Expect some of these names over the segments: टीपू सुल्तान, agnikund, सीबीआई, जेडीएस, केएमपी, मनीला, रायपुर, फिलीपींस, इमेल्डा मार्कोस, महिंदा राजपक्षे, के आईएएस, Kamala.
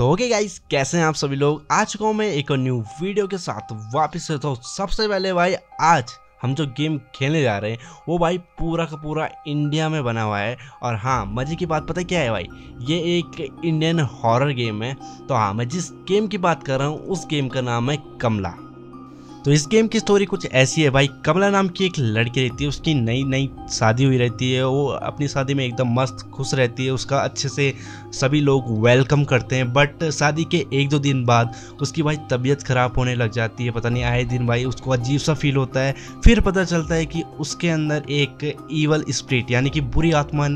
तो okay guys, कैसे हैं आप सभी लोग। आ चुका हूँ मैं एक और न्यू वीडियो के साथ वापस से। तो सबसे पहले भाई आज हम जो गेम खेलने जा रहे हैं वो भाई पूरा का पूरा इंडिया में बना हुआ है। और हाँ, मजे की बात पता है क्या है भाई, ये एक इंडियन हॉरर गेम है। तो हाँ, मैं जिस गेम की बात कर रहा हूँ उस गेम का नाम है कमला। तो इस गेम की स्टोरी कुछ ऐसी है भाई, कमला नाम की एक लड़की रहती है, उसकी नई नई शादी हुई रहती है। वो अपनी शादी में एकदम मस्त खुश रहती है, उसका अच्छे से सभी लोग वेलकम करते हैं। बट शादी के एक दो दिन बाद उसकी भाई तबीयत ख़राब होने लग जाती है। पता नहीं आए दिन भाई उसको अजीब सा फील होता है। फिर पता चलता है कि उसके अंदर एक ईवल स्पिरिट यानी कि बुरी आत्मा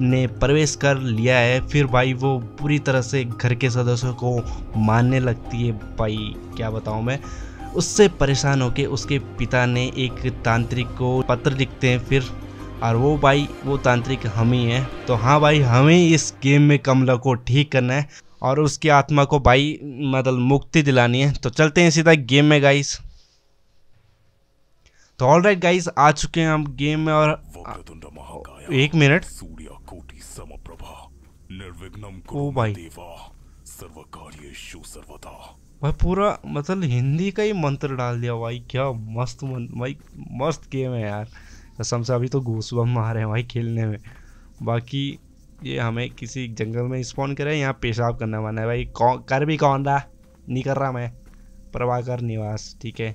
ने प्रवेश कर लिया है। फिर भाई वो पूरी तरह से घर के सदस्यों को मारने लगती है। भाई क्या बताऊँ मैं, उससे परेशान होकर उसके पिता ने एक तांत्रिक को पत्र लिखते हैं फिर, और वो भाई वो तांत्रिक हम ही हैं। तो हाँ भाई, हमें इस गेम में कमला को ठीक करना है और उसकी आत्मा को भाई मतलब मुक्ति दिलानी है। तो चलते हैं सीधा गेम में गाइस। तो ऑल राइट गाइस, आ चुके हैं हम गेम में। और एक मिनट, ओ भाई भाई पूरा मतलब हिंदी का ही मंत्र डाल दिया भाई। क्या मस्त भाई मस्त गेम है यार कसम से। अभी तो घूसबम आ रहे हैं भाई खेलने में। बाकी ये हमें किसी जंगल में स्पॉन करे, यहाँ पेशाब करने वाला है भाई। कौन कर भी कौन रहा नहीं कर रहा मैं, प्रभाकर निवास। ठीक है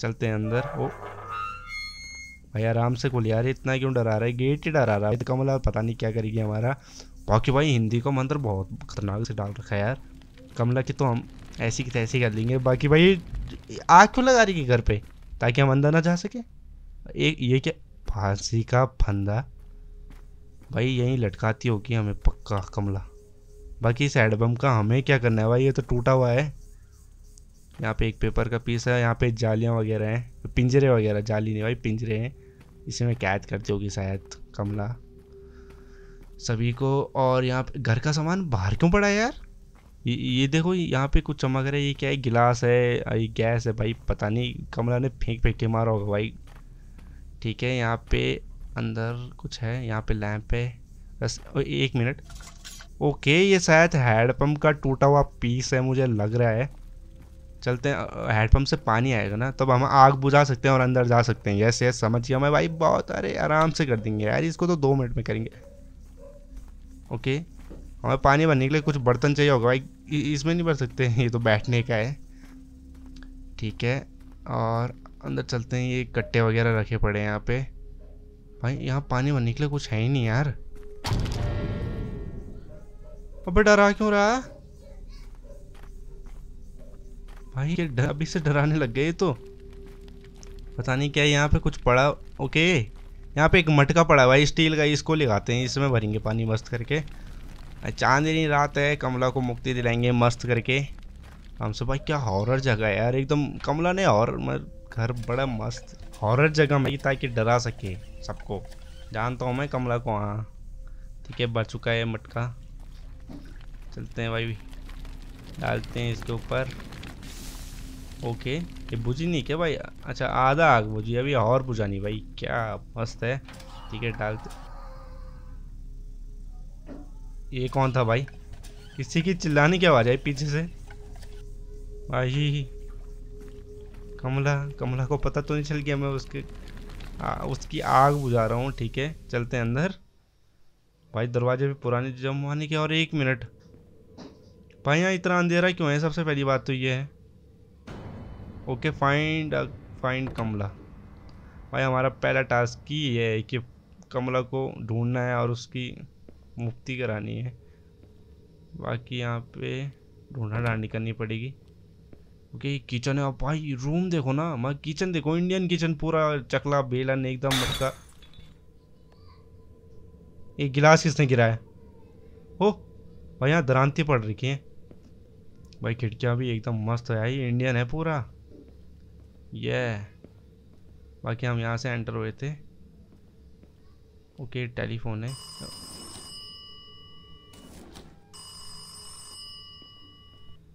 चलते हैं अंदर। ओ भाई आराम से खुल यार, इतना क्यों डरा रहा है, गेट ही डरा रहा है। तो कमला पता नहीं क्या करेगी हमारा। बाकी भाई हिंदी का मंत्र बहुत खतरनाक से डाल रखा है यार। कमला की तो हम ऐसी की तैसी कर लेंगे। बाकी भाई आग क्यों लगा रही है घर पे, ताकि हम अंदर ना जा सके। एक ये क्या फांसी का फंदा भाई, यहीं लटकाती होगी हमें पक्का कमला। बाकी इस एडबम का हमें क्या करना है भाई, ये तो टूटा हुआ है। यहाँ पे एक पेपर का पीस है, यहाँ पे जालियाँ वगैरह हैं, पिंजरे वगैरह। जाली नहीं भाई पिंजरे हैं, इसी में कैद करती होगी शायद कमला सभी को। और यहाँ पे घर का सामान बाहर क्यों पड़ा है यार। ये देखो यहाँ पे कुछ चमक रहा है, ये क्या है, गिलास है, ये गैस है भाई। पता नहीं कमला ने फेंक फेंक के मारा होगा भाई। ठीक है यहाँ पे अंदर कुछ है, यहाँ पे लैंप है बस। एक मिनट, ओके ये शायद हैंडपम्प का टूटा हुआ पीस है मुझे लग रहा है। चलते हैं, हैंडपम्प से पानी आएगा ना तब हम आग बुझा सकते हैं और अंदर जा सकते हैं। यस यस समझ गया मैं भाई, बहुत अरे आराम से कर देंगे यार इसको, तो 2 मिनट में करेंगे। ओके हमें पानी भरने के लिए कुछ बर्तन चाहिए होगा भाई, इसमें नहीं भर सकते, ये तो बैठने का है। ठीक है और अंदर चलते हैं, ये कट्टे वगैरह रखे पड़े हैं यहाँ पे। भाई यहाँ पानी भरने के लिए कुछ है ही नहीं यार। अबे डरा क्यों रहा भाई, ये अभी से डराने लग गए। तो पता नहीं क्या यहाँ पे कुछ पड़ा। ओके यहाँ पे एक मटका पड़ा भाई, स्टील का, इसको लगाते हैं, इसमें भरेंगे पानी मस्त करके। चांदनी रात है, कमला को मुक्ति दिलाएंगे मस्त करके हमसे। भाई क्या हॉरर जगह है यार एकदम, कमला ने और घर बड़ा मस्त हॉरर जगह में, ताकि डरा सके सबको। जानता हूँ मैं कमला को। हाँ ठीक है, भर चुका है मटका। चलते हैं भाई, डालते हैं इसके ऊपर। ओके ये बुझी नहीं क्या भाई, अच्छा आधा आग बुझी, अभी और बुझानी भाई। क्या मस्त है, ठीक है डालते। ये कौन था भाई, किसी की चिल्लाने की आवाज़ आई पीछे से। भाई कमला, कमला को पता तो नहीं चल गया, मैं उसकी आग बुझा रहा हूँ। ठीक है चलते हैं अंदर। भाई दरवाजे भी पुराने जमाने के। और एक मिनट भाई, यहाँ इतना अंधेरा क्यों है, सबसे पहली बात तो ये है। ओके फाइंड कमला। भाई हमारा पहला टास्क ये है कि कमला को ढूंढना है और उसकी मुक्ति करानी है। बाकी यहाँ पे ढूंढा डांडी करनी पड़ेगी। ओके किचन है। अब भाई रूम देखो ना, मैं किचन देखो, इंडियन किचन पूरा चकला बेलन एकदम मटका। एक गिलास किसने गिराया। ओ भाई यहाँ दरांती पड़ रही है भाई, खिड़कियाँ भी एकदम मस्त है भाई, इंडियन है पूरा ये। बाकी हम यहाँ से एंटर हुए थे। ओके टेलीफोन है।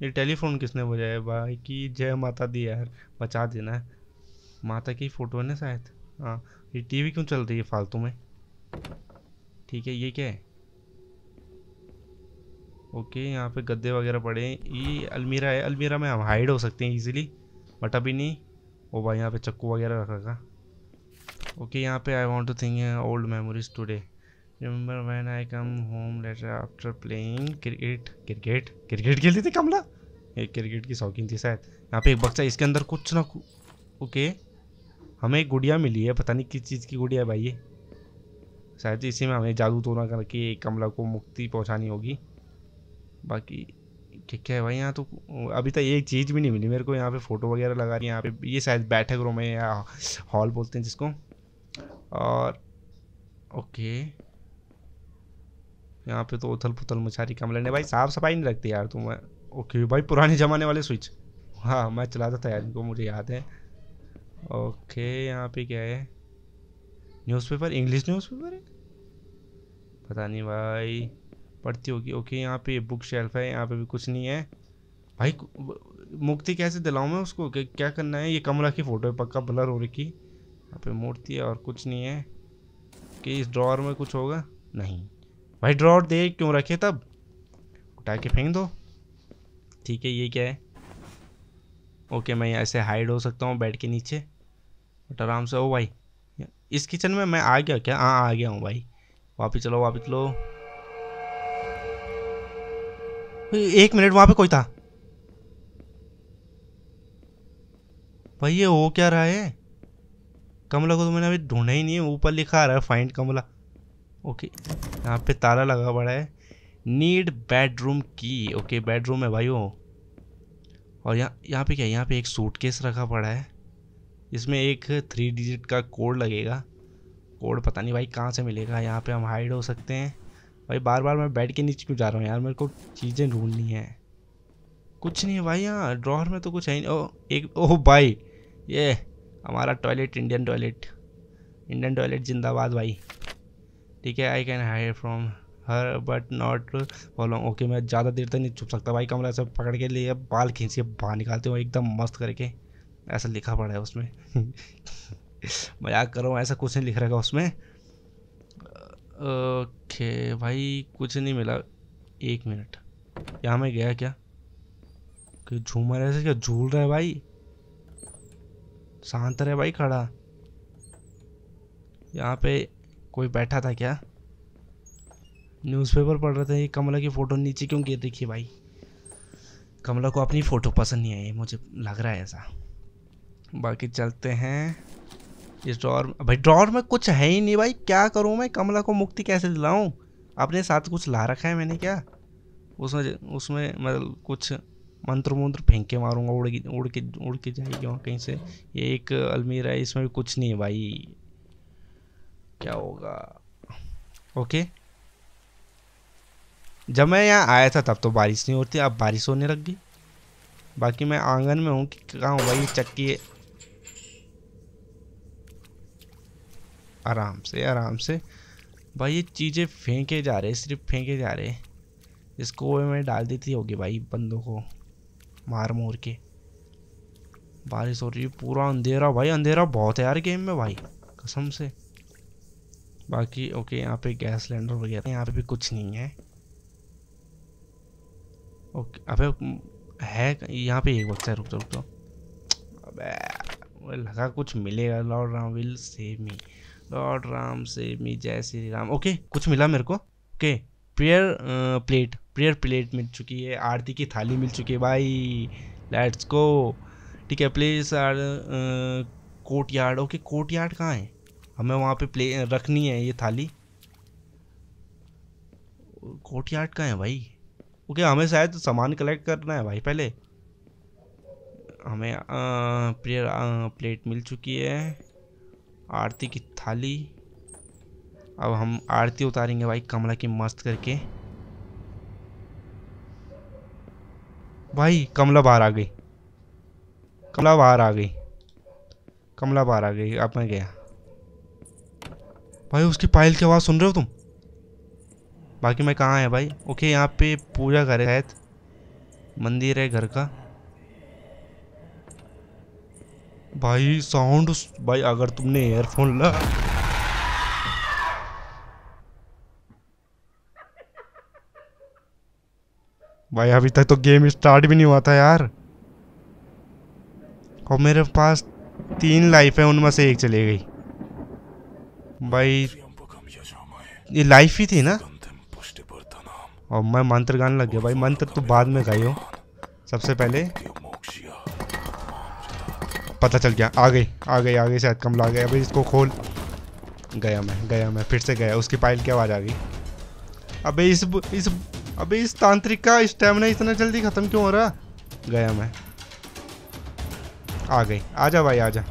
ये टेलीफोन किसने बजाया भाई, कि जय माता दी यार, बचा देना। माता की फ़ोटो है ना शायद। हाँ ये टीवी क्यों चल रही है फालतू में। ठीक है ये क्या है, ओके यहाँ पे गद्दे वगैरह पड़े हैं। ये अलमीरा है, अलमीरा में हम हाइड हो सकते हैं इजीली, बट अभी नहीं। ओ भाई यहाँ पे चक्कू वगैरह रखा। ओके यहाँ पे I want to think old memories today, remember when I come home later after playing cricket. Cricket cricket खेलती थी कमला, एक क्रिकेट की शौकीन थी शायद। यहाँ पे एक बक्सा, इसके अंदर कुछ ना कुछ। ओके हमें एक गुड़िया मिली है, पता नहीं किस चीज़ की गुड़िया है भाई ये। शायद इसी में हमें जादू टोना करके कमला को मुक्ति पहुँचानी होगी। बाकी क्या है भाई यहाँ तो अभी तक एक चीज़ भी नहीं मिली मेरे को। यहाँ पे फ़ोटो वगैरह लगा रही है यहाँ पे। ये शायद बैठक रूम है या हॉल बोलते हैं जिसको। और ओके यहाँ पे तो उथल पुथल मचा रही कमला ने। भाई साफ सफाई नहीं रखती यार तुम। ओके भाई पुराने ज़माने वाले स्विच, हाँ मैं चलाता था यार इनको, मुझे याद है। ओके यहाँ पे क्या है, न्यूज़पेपर, इंग्लिश न्यूज़पेपर है, पता नहीं भाई पढ़ती होगी। ओके यहाँ पे बुक शेल्फ है, यहाँ पे भी कुछ नहीं है भाई। मुक्ति कैसे दिलाऊँ मैं उसको, क्या करना है। ये कमला की फ़ोटो है पक्का, ब्लर हो रखी। यहाँ पे मूर्ति है और कुछ नहीं है। कि इस ड्रॉअर में कुछ होगा नहीं भाई, ड्रॉअर दे क्यों रखे, तब उठा के फेंक दो। ठीक है ये क्या है। ओके मैं ऐसे हाइड हो सकता हूँ बेड के नीचे, बट आराम से। ओ भाई इस किचन में मैं आ गया क्या? हाँ आ गया हूँ भाई। वापस चलो वापस चलो। एक मिनट, वहां पे कोई था भाई। ये हो क्या रहा है, कमला को तो मैंने अभी ढूंढा ही नहीं है। ऊपर लिखा आ रहा है फाइंड कमला। ओके यहाँ पे ताला लगा पड़ा है, नीड बेडरूम की। ओके बेडरूम है भाई वो। और यहाँ पे क्या है, यहाँ पे एक सूटकेस रखा पड़ा है, इसमें एक 3 डिजिट का कोड लगेगा। कोड पता नहीं भाई कहाँ से मिलेगा। यहाँ पे हम हाइड हो सकते हैं। भाई बार बार मैं बेड के नीचे क्यों जा रहा हूँ यार, मेरे को चीज़ें ढूंढनी है। कुछ नहीं है भाई यहाँ ड्रॉअर में तो कुछ है ही नहीं। ओ एक, ओह भाई ये हमारा टॉयलेट, इंडियन टॉयलेट जिंदाबाद भाई। ठीक है I can hide from her but not follow. Okay मैं ज़्यादा देर तक नहीं छुप सकता भाई। कमरा से पकड़ के लिए बाल खींचिए बाहर निकालते हो एकदम मस्त करके, ऐसा लिखा पड़ा है उसमें। मजाक कर रहा हूँ, ऐसा कुछ नहीं लिख रखा उसमें। ओके भाई कुछ नहीं मिला। एक मिनट यहाँ मैं गया क्या, कि झूमर ऐसे क्या झूल रहा है भाई। शांत रहे भाई खड़ा। यहाँ पे कोई बैठा था क्या, न्यूज़पेपर पढ़ रहे थे। ये कमला की फ़ोटो नीचे क्यों गिर रही है भाई। कमला को अपनी फ़ोटो पसंद नहीं आई मुझे लग रहा है ऐसा। बाकी चलते हैं इस ड्रॉअर। भाई ड्रॉअर में कुछ है ही नहीं भाई, क्या करूं मैं। कमला को मुक्ति कैसे दिलाऊं। अपने साथ कुछ ला रखा है मैंने क्या, उसमें मतलब कुछ मंत्र मंत्र फेंक के मारूंगा, उड़ के जाएगी वहाँ कहीं से। ये एक अलमीरा है, इसमें भी कुछ नहीं है भाई, क्या होगा। ओके जब मैं यहाँ आया था तब तो बारिश नहीं होती, अब बारिश होने लग गई। बाकी मैं आंगन में हूँ कि कहाँ हूँ भाई। ये चक्की है, आराम से आराम से भाई। ये चीज़ें फेंके जा रहे, सिर्फ फेंके जा रहे। इसको वो मैंने डाल दी थी होगी भाई, बंदों को मार मोर के। बारिश हो रही है, पूरा अंधेरा भाई, अंधेरा बहुत है यार गेम में भाई कसम से। बाकी ओके यहाँ पे गैस सिलेंडर वगैरह, यहाँ पे भी कुछ नहीं है। ओके अबे है यहाँ पे एक बच्चा, रुक अबे लगा कुछ मिलेगा। Lord Ram will save me, lord Ram save me, जय श्री राम। ओके कुछ मिला मेरे को। ओके प्रेयर प्लेट मिल चुकी है, आरती की थाली मिल चुकी है भाई, लेट्स गो। ठीक है place are courtyard. Okay courtyard कहाँ है, हमें वहाँ पे प्ले रखनी है ये थाली। कोर्टयार्ड कहाँ है भाई। ओके हमें शायद सामान कलेक्ट करना है भाई पहले। हमें प्रेयर प्लेट मिल चुकी है, आरती की थाली। अब हम आरती उतारेंगे भाई कमला की मस्त करके। भाई कमला बाहर आ गई। अब मैं गया भाई, उसकी पायल की आवाज़ सुन रहे हो तुम। बाकी मैं कहाँ है भाई। ओके यहाँ पे पूजा घर है शायद, मंदिर है घर का भाई। साउंड भाई अगर तुमने एयरफोन ला भाई अभी तक तो गेम स्टार्ट भी नहीं हुआ था यार, और मेरे पास 3 लाइफ है, उनमें से एक चली गई। भाई ये लाइफ ही थी ना, और मैं मंत्र गाने लग गया। भाई मंत्र तो बाद में गाइयो, सबसे पहले पता चल गया। आ गई शायद कमला आ गया। अभी इसको खोल। गया मैं फिर से गया। उसकी पायल की आवाज़ आ गई। अबे इस तांत्रिक का स्टेमिना इतना जल्दी ख़त्म क्यों हो रहा। गया मैं। आ गई। आजा भाई आजा।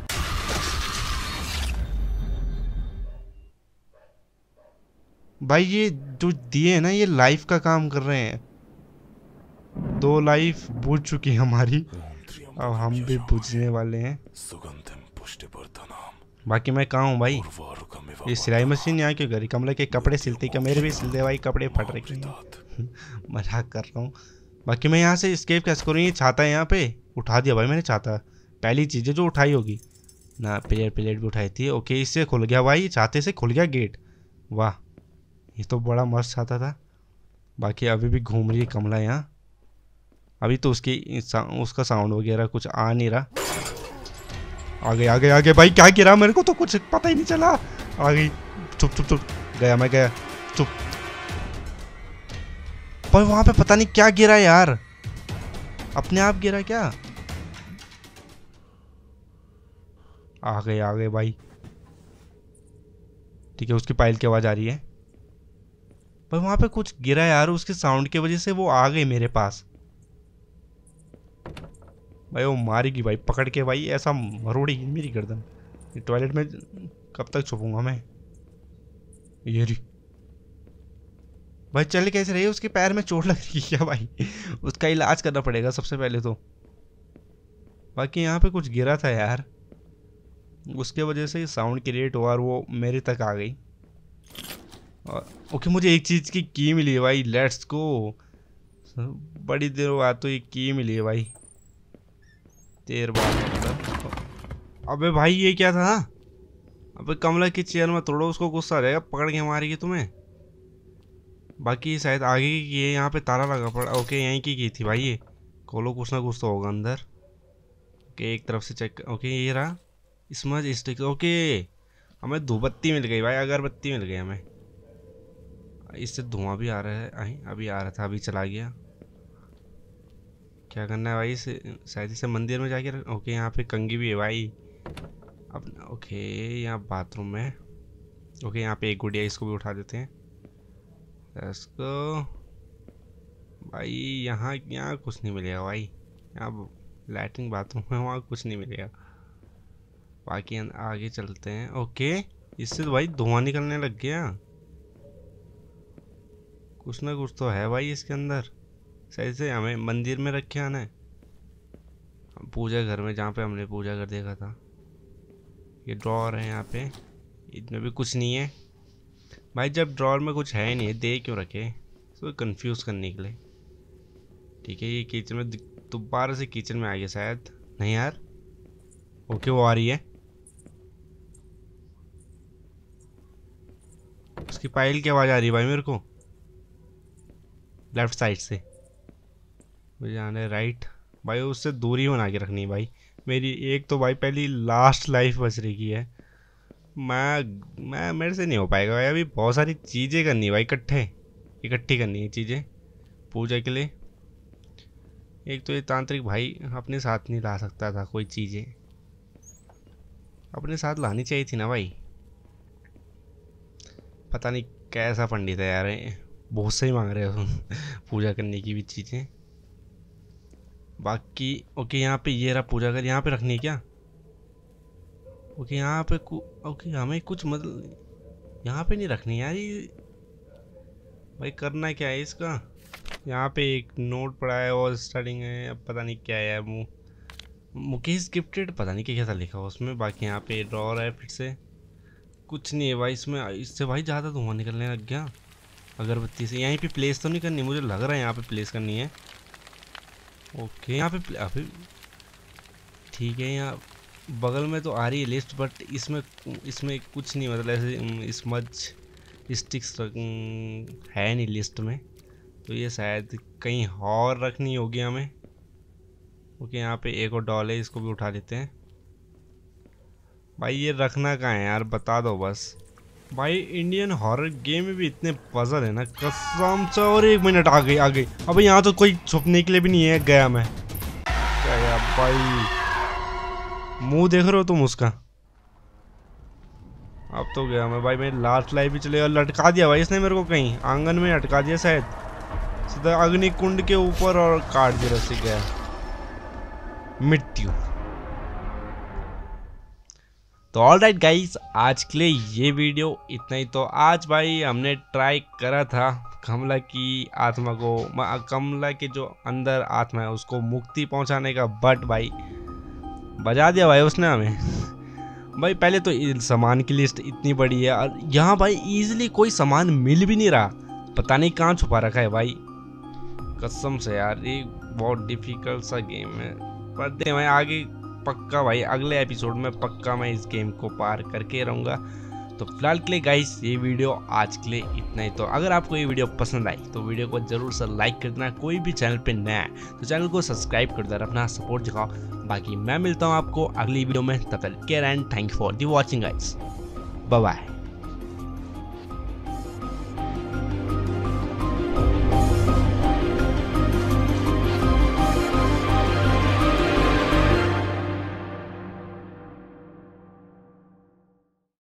भाई ये जो दिए ना ये लाइफ का काम कर रहे हैं। 2 लाइफ बुझ चुकी हमारी, अब हम भी बुझने वाले हैं। बाकी मैं कहाँ हूँ भाई। ये सिलाई मशीन यहाँ क्यों करी। कमला के कपड़े सिलती क्या। मेरे भी सिलते भाई कपड़े फट रखे हैं। मजाक कर रहा हूँ। बाकी मैं यहाँ से स्केप कैसे करूँ। ये छाता है यहाँ पे, उठा दिया भाई मैंने। छाता पहली चीज़ है जो उठाई होगी ना। प्लेट भी उठाई थी। ओके इससे खुल गया भाई, छाते से खुल गया गेट। वाह ये तो बड़ा मस्त छाता था। बाकी अभी भी घूम रही है कमला यहाँ। अभी तो उसका साउंड वगैरह कुछ आ नहीं रहा। आ गए भाई। क्या गिरा मेरे को तो कुछ पता ही नहीं चला। आ गई। चुप गया मैं चुप। पर वहाँ पे पता नहीं क्या गिरा यार, अपने आप गिरा क्या। आ गए भाई। ठीक है उसकी पायल की आवाज़ आ रही है। पर वहाँ पे कुछ गिरा यार, उसके साउंड की वजह से वो आ गई मेरे पास। भाई वो मारेगी भाई पकड़ के, भाई ऐसा मरोड़ेगी मेरी गर्दन। ये टॉयलेट में कब तक छुपूंगा मैं। ये री भाई चल कैसे रही। उसके पैर में चोट लग रही है क्या भाई। उसका इलाज करना पड़ेगा सबसे पहले तो। बाकी यहाँ पे कुछ गिरा था यार, उसके वजह से साउंड क्रिएट हुआ और वो मेरे तक आ गई। और ओके मुझे एक चीज़ की की मिली है भाई। Let's go. बड़ी देर बाद तो ये की मिली है भाई। 13 बार मतलब। अबे भाई ये क्या था। अबे कमला की चेयर में तोड़ो, उसको गुस्सा आ जाएगा पकड़ के मारेगी तुम्हें। बाकी शायद आगे की ये यहाँ पे ताला लगा पड़ा। ओके यहीं की थी भाई ये। खोलो कुछ ना कुछ तो होगा अंदर। ओके एक तरफ से चेक। ओके ये रहा स्मज स्टिक। ओके हमें धूपबत्ती मिल गई भाई, अगरबत्ती मिल गई हमें। इससे धुआं भी आ रहा है, अभी आ रहा था अभी चला गया। क्या करना है भाई इसे, शायद इसे मंदिर में जाके। ओके यहाँ पे कंगी भी है भाई अपना। ओके यहाँ बाथरूम है। ओके यहाँ पे एक गुड़िया, इसको भी उठा देते हैं इसको। भाई यहाँ कुछ नहीं मिलेगा भाई। यहाँ लैट्रिन बाथरूम है, वहाँ कुछ नहीं मिलेगा। बाकी आगे चलते हैं। ओके इससे तो भाई धुआं निकलने लग गया। कुछ ना कुछ तो है भाई इसके अंदर। सही से हमें मंदिर में रखे आना है, पूजा घर में जहाँ पे हमने पूजा कर देखा था। ये ड्रॉर है यहाँ पे, इतने भी कुछ नहीं है भाई। जब ड्रॉर में कुछ है ही नहीं दे क्यों रखे, इसको कंफ्यूज करने के लिए। ठीक है ये किचन में, दोबारा से किचन में आ गया शायद। नहीं यार ओके वो आ रही है। उसकी पायल की आवाज़ आ रही है भाई मेरे को लेफ्ट साइड से। मुझे जाना है राइट भाई, उससे दूरी बना के रखनी है भाई मेरी। एक तो भाई पहली लास्ट लाइफ बच रही की है। मैं मेरे से नहीं हो पाएगा भाई। अभी बहुत सारी चीज़ें करनी है भाई, इकट्ठी करनी है चीज़ें पूजा के लिए। एक तो ये तांत्रिक भाई अपने साथ नहीं ला सकता था, कोई चीज़ें अपने साथ लानी चाहिए थी ना भाई। पता नहीं कैसा पंडित है यार, बहुत सही मांग रहे हो पूजा करने की भी चीज़ें। बाकी ओके यहाँ पे ये रहा पूजा कर, यहाँ पे रखनी है क्या। ओके यहाँ पे ओके हमें कुछ मतलब यहाँ पे नहीं रखनी यार। ये भाई करना क्या है इसका। यहाँ पे एक नोट पड़ा है और स्टार्टिंग है, अब पता नहीं क्या है वो मुकेश गिफ्टेड, पता नहीं क्या था लिखा उसमें। बाकी यहाँ पे ड्रॉर है फिर से, कुछ नहीं है भाई इसमें। इससे भाई ज़्यादा धुआं निकलने लग गया अगरबत्ती से। यहीं पे प्लेस तो नहीं करनी, मुझे लग रहा है यहाँ पे प्लेस करनी है। ओके यहाँ पे अभी ठीक है। यहाँ बगल में तो आ रही है लिस्ट, बट इसमें कुछ नहीं मतलब ऐसे स्मज स्टिक्स है नहीं लिस्ट में। तो ये शायद कहीं और रखनी होगी हमें। ओके, यहाँ पे एक और डॉल है, इसको भी उठा लेते हैं। भाई ये रखना कहाँ है यार, बता दो बस। भाई इंडियन हॉरर गेम में भी इतने पजल है ना कसम से। और 1 मिनट आ गई। अब यहाँ तो कोई छुपने के लिए भी नहीं है। गया मैं, क्या गया भाई, मुंह देख रहे हो तुम उसका। अब तो गया मैं भाई, मेरी लास्ट लाइफ भी चले। और लटका दिया भाई इसने मेरे को, कहीं आंगन में लटका दिया शायद, सीधा अग्निकुंड के ऊपर, और काट दिया रस्सी। गया मृत्यु। तो ऑलराइट गाइस, आज के लिए ये वीडियो इतना ही। तो आज भाई हमने ट्राई करा था कमला की आत्मा को, कमला के जो अंदर आत्मा है उसको मुक्ति पहुंचाने का, बट भाई बजा दिया भाई उसने हमें। भाई पहले तो सामान की लिस्ट इतनी बड़ी है, और यहाँ भाई इजीली कोई सामान मिल भी नहीं रहा, पता नहीं कहाँ छुपा रखा है भाई कसम से यार। ये बहुत डिफिकल्ट सा गेम है, पर दे भाई आगे पक्का भाई अगले एपिसोड में पक्का मैं इस गेम को पार करके रहूँगा। तो फिलहाल के लिए गाइस ये वीडियो आज के लिए इतना ही। तो अगर आपको ये वीडियो पसंद आई तो वीडियो को जरूर से लाइक कर देना। कोई भी चैनल पे नया है तो चैनल को सब्सक्राइब कर देना, अपना सपोर्ट दिखाओ। बाकी मैं मिलता हूँ आपको अगली वीडियो में, तब तक care and thank for the watching guys, bye bye.